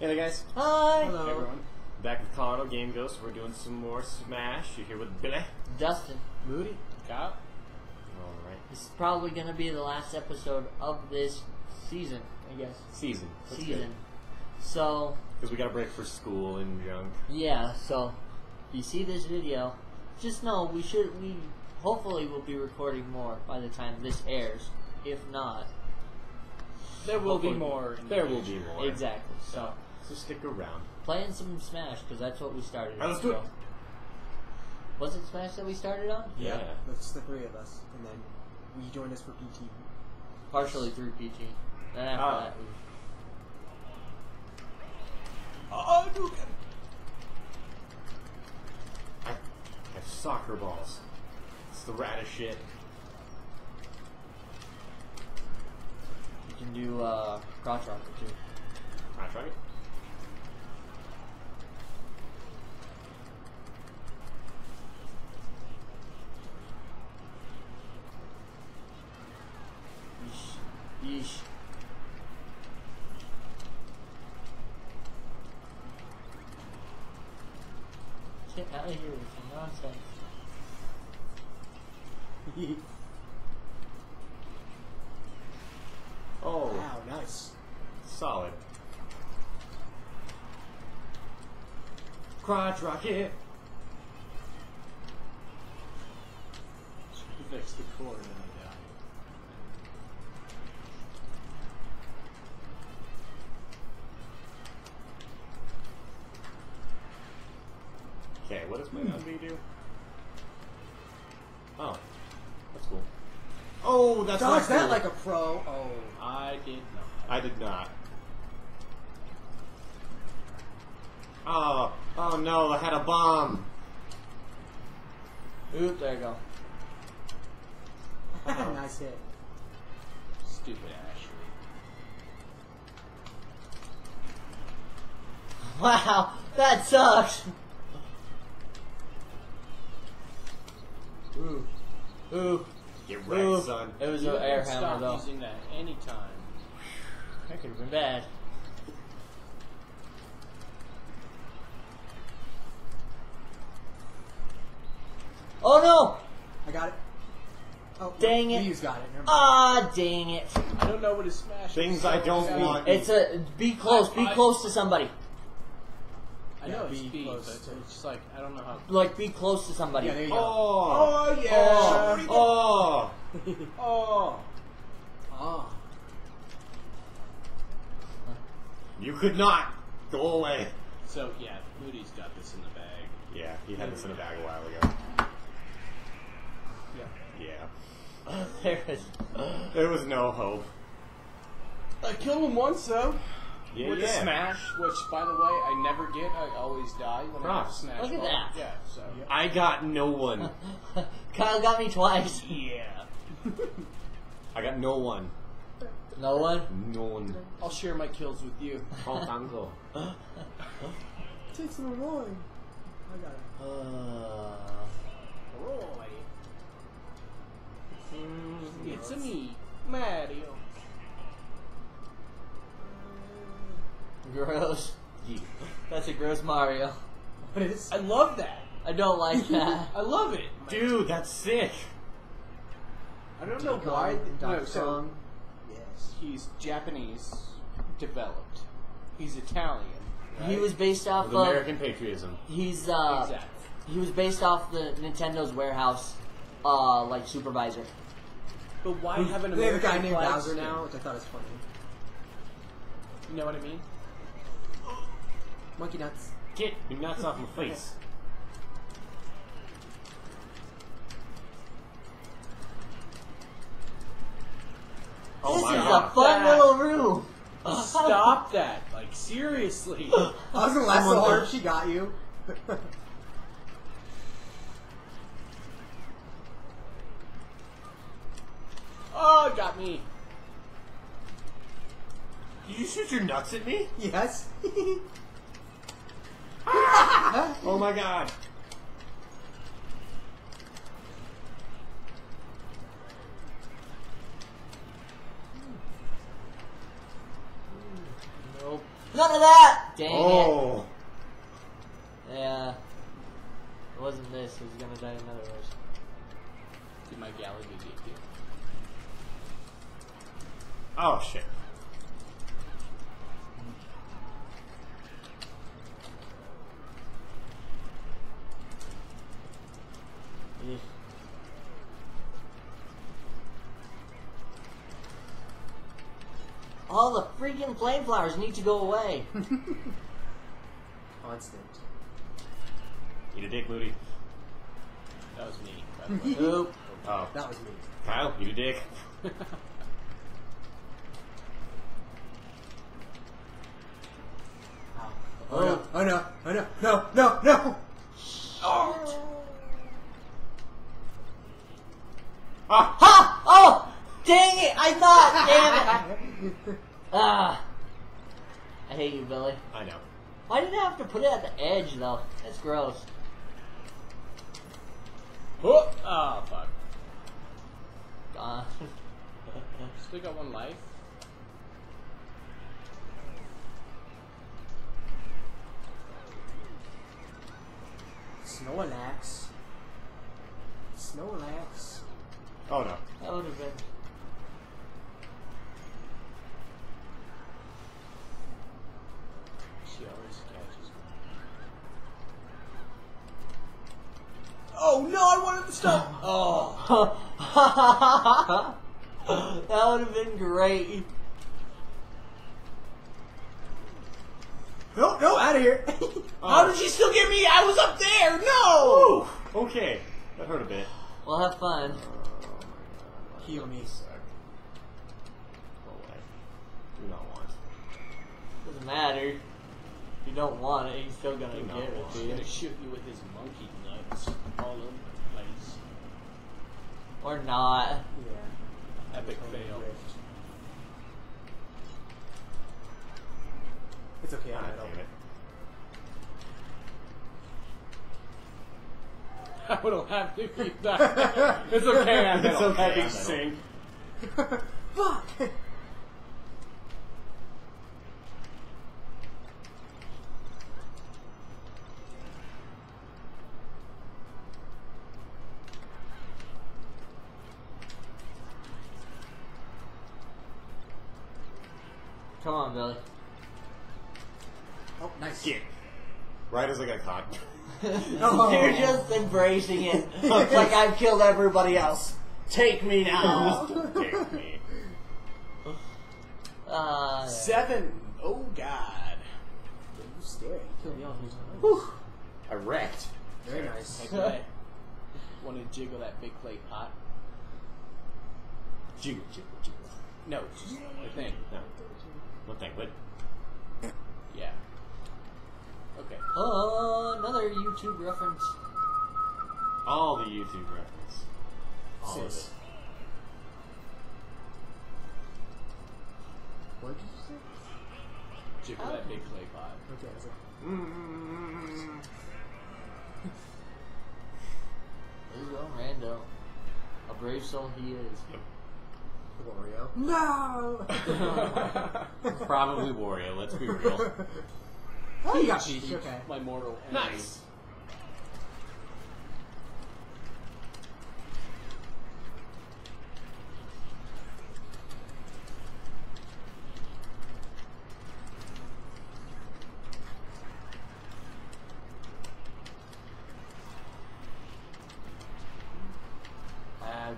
Hey there, guys. Hi. Hello. Hey, everyone. Back with Colorado Game Ghost. We're doing some more Smash. You're here with Billy, Justin, Moody, Kyle. All right. This is probably going to be the last episode of this season, I guess. Season. That's season. Good. So. Because we got a break for school and junk. Yeah. So, if you see this video, just know we should. We hopefully will be recording more by the time this airs. If not, there will hopefully be more. There will be more. Exactly. So. So stick around. Playing some Smash, because that's what we started on. Let's do it. Was it Smash that we started on? Yeah. That's the three of us. And then we joined us for PT. Partially through PT. Then after that we... Oh, do it again. I have soccer balls. It's the rat of shit. You can do crotch rocket too. Crotch rocket? Yeesh. Get out of here with some nonsense. Oh. Wow, nice. Solid. Crotch rocket! Should fix the core and then I die. Okay, what does my LB do? Oh, that's cool. Oh, that's dodge that cool. Like a pro. Oh, I did not. I did not. Oh, oh no! I had a bomb. Oop! There you go. Oh. Nice hit. Stupid Ashley. Wow, that sucks. Ooh. Ooh. Get wrecked, ooh, son. It was an air hammer, though. Stop using that anytime. That could have been bad. Oh, no! I got it. Oh, dang it. He's got it. Ah, dang it. I don't know what is smash. Things I don't want. It's a... Be close. Be close to somebody. I know it's be close. It's just like I don't know how. Like be close to somebody. Yeah, there you oh, go. Oh yeah. Oh. Oh. Oh. Oh. You could not go away. So yeah, Moody's got this in the bag. Yeah, he had this in the bag a while ago. Yeah. Yeah. There was no hope. I killed him once though. Yeah, with a smash, which by the way I never get, I always die when I have a smash. Look at that! Yeah, so I got no one. Kyle got me twice. Yeah. I got no one. No one. No one. I'll share my kills with you. Paul Tango. Takes a roll. I got it. Roy. It's a me, Mario. Gross. That's a gross Mario. What is? I love that. I don't like that. I love it. Dude, that's sick. I don't know why. No, so yes. He's Japanese developed. He's Italian. Right? He was based off of American patriotism. He's exactly. He was based off the Nintendo's warehouse like supervisor. But why have an American guy named Bowser now, which I thought was funny. You know what I mean? Monkey nuts. Get your nuts off my face. Oh, this is a fun little room. Stop that. Like, seriously. I was going to laugh so hard she got you. Oh, got me. Did you shoot your nuts at me? Yes. Oh my god. Nope. None of that! dang it. Yeah. It wasn't this. He was going to die another version. Dude, my Galaga GP. Oh, shit. Mm. All the freaking flame flowers need to go away. Constant. Eat a dick, Moody. That was me. That was Oop. Oh. That was me. Kyle, eat a dick. Oh no, oh no, oh no, no, no, no! Oh! Aha! Oh! Dang it! I thought! Damn it! Ah! I hate you, Billy. I know. Why did I have to put it at the edge, though? That's gross. Oh! Oh, fuck. Gone. Still got one life. Snorlax. Snorlax. Oh no. That would have been. She always catches me. Oh no, I wanted to stop! Oh. That would have been great. No, no, out of here. How did she still get me? I was up there. No. Ooh, okay, that hurt a bit. Well, have fun. Heal me. Go away. Do not want. Doesn't matter. If you don't want it, he's still gonna get it. He's gonna shoot you with his monkey nuts all over the place. Or not. Yeah. Epic fail. It's okay, I know. I don't have to keep that. It's okay, I know. It's okay, I sing. Fuck! Come on, Billy. Oh, nice. Get. Right as I got caught. Oh. You're just embracing it. It's like I've killed everybody else. Take me now. Take me. 7. Oh, God. Dude, you scary. You killed me off. I wrecked. Very nice. Want to jiggle that big clay pot? Jiggle, jiggle, jiggle. No, just one thing. No. One thing, but. Yeah. Okay. Oh, another YouTube reference. All the YouTube reference. All of it. What did you say? Jiggle that big clay pot. Okay, that's it. There you go, Rando. A brave soul he is. Yep. Wario. No! Probably Wario, let's be real. Oh, you got me. Okay. My mortal enemy. Nice.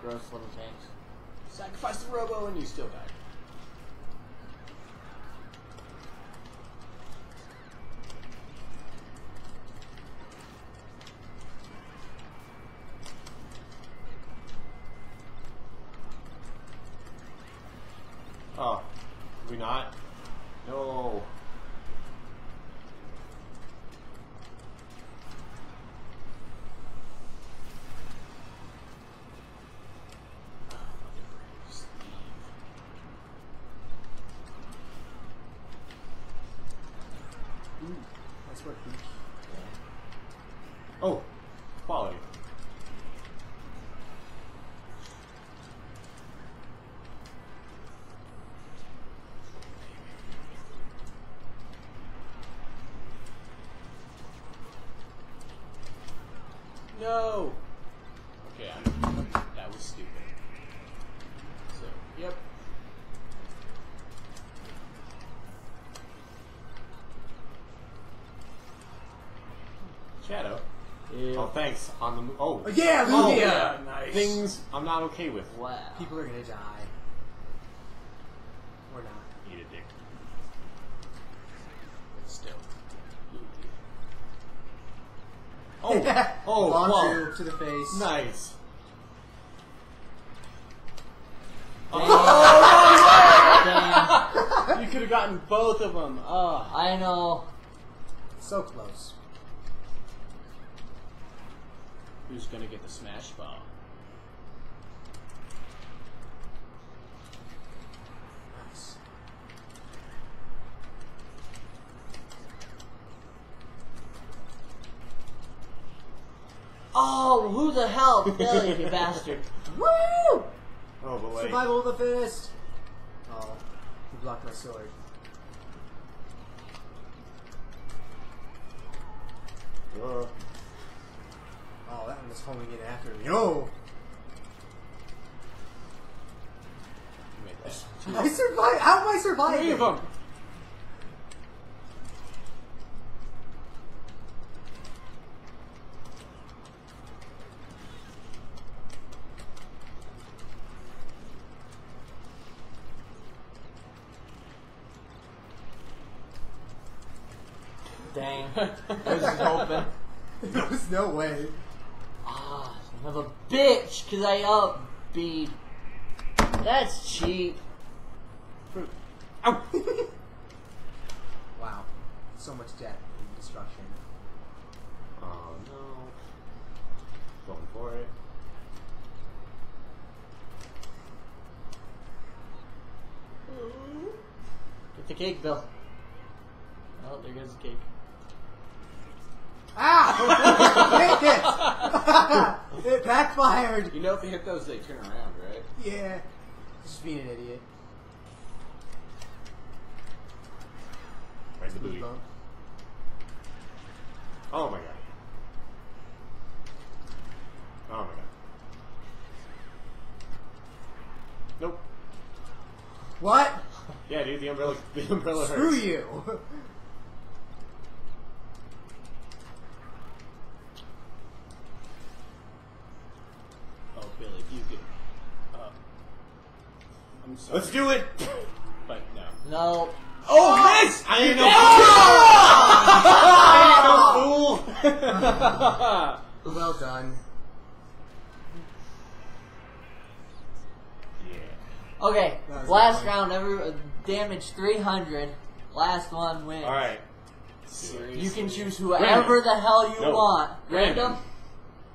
Gross little tanks. Sacrifice the Robo and you still die. Oh, did we not? No. Ooh, that's what. Oh, quality. thanks on the oh. Yeah, oh, yeah. Nice. Things I'm not okay with. Wow. People are gonna die. Or not. Eat a dick. But still. Oh. Oh. Launcher to the face. Nice. Oh, you could have gotten both of them. Oh, I know. So close. Who's gonna get the smash ball? Nice. Oh, who the hell? Billy, you bastard. Woo! Oh, but wait. Survival of the fist! Oh, he blocked my sword. Duh. Oh, that one was homing in after me. Yo! I survived! How am I surviving? Leave him! Dang. I was just hoping. There was no way. Ah, son of a bitch, because I upbeat. That's cheap. Fruit. Ow! Wow. So much death and destruction. Oh no. Going for it. Get the cake, Bill. Oh, there goes the cake. Ah! It! It backfired! You know if they hit those, they turn around, right? Yeah. Just being an idiot. Right in the booty. Oh my god. Oh my god. Nope. What? Yeah, dude, the umbrella hurts. Screw you! Let's do it! But no. No. Oh, yes! I ain't no fool! I ain't no fool! Well done. Yeah. Okay, last round, every damage 300. Last one wins. Alright. Seriously. You can choose whoever random. The hell you want. Random?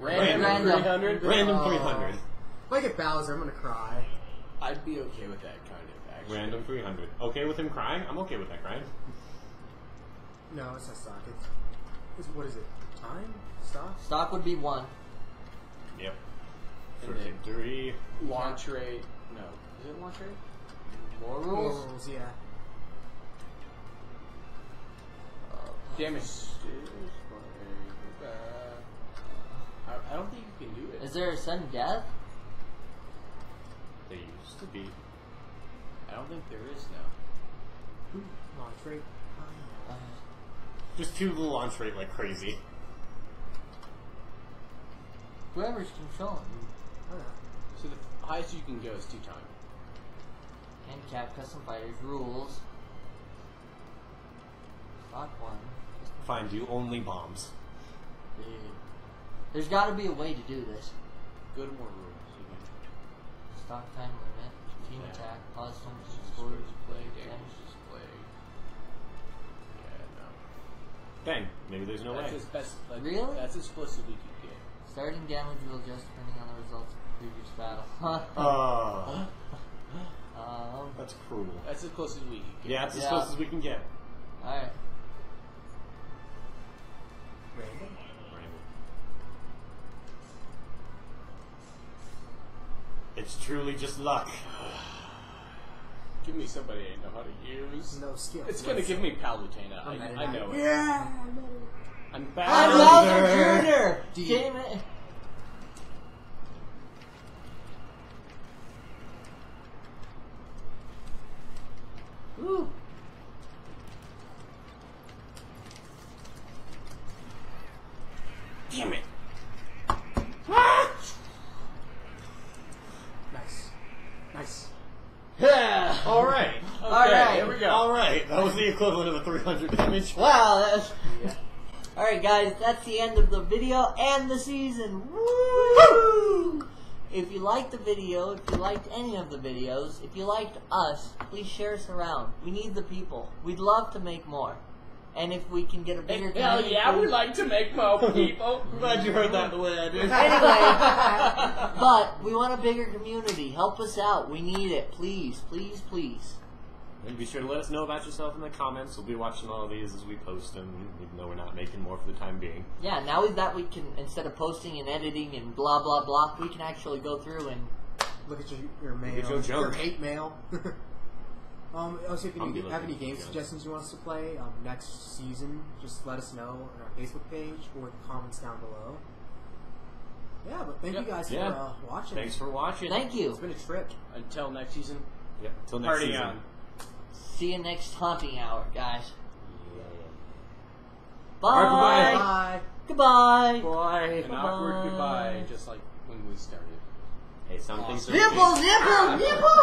Random 300? Random 300. If I get Bowser, I'm gonna cry. I'd be okay with that kind of action. Random 300. Okay with him crying? I'm okay with that crying. No, it's not stock. It's what is it? Time? Stock? Stock would be 1. Yep. And then 3. Launch rate. No. Is it launch rate? More rules? More rules, yeah. Damage. I don't think you can do it. Is there a sudden death? They used to be. I don't think there is now. Ooh, launch rate. Just two little launch rate like crazy. Whoever's controlling. So the highest you can go is 2 times. Handicap, custom fighters, rules. Stock 1. Find you only bombs. Yeah. There's got to be a way to do this. Good one rule. Stock time limit, team attack, pause damage display, Yeah, no. Dang, maybe there's no way. That's his best, like, really? That's as close as we could get. Starting damage will adjust depending on the results of the previous battle. That's cruel. That's as close as we can get. Yeah, that's as close as we can get. Alright. Random? It's truly just luck. Give me somebody I know how to use. No skill. It's gonna give me Palutena. I know it. Yeah, I know it. I'm Bowser Jr. Damn it. Woo. Damn it. Nice. Yeah. All right. Okay, here we go. All right. That was the equivalent of a 300 damage. Wow. That's... Yeah. All right, guys. That's the end of the video and the season. Woo! If you liked the video, if you liked any of the videos, if you liked us, please share us around. We need the people. We'd love to make more. And if we can get a bigger community... Hell yeah, we'd like to make more people. I'm glad you heard that the way I did. Anyway, but we want a bigger community. Help us out. We need it. Please, please, please. And be sure to let us know about yourself in the comments. We'll be watching all of these as we post them, even though we're not making more for the time being. Yeah, now that we can, instead of posting and editing and blah, blah, blah, we can actually go through and... Look at your mail. Look at your hate mail. Also, if you have any game suggestions you want us to play next season, just let us know on our Facebook page or the comments down below. Yeah, but thank you guys for watching. Thanks for watching. Thank you. It's been a trip. Until next season. Yeah, until next season. On. See you next haunting hour, guys. Yeah. Bye. Right, goodbye. Goodbye. Goodbye. An awkward goodbye, just like when we started. Hey, something. Nipples, nipples, nipples.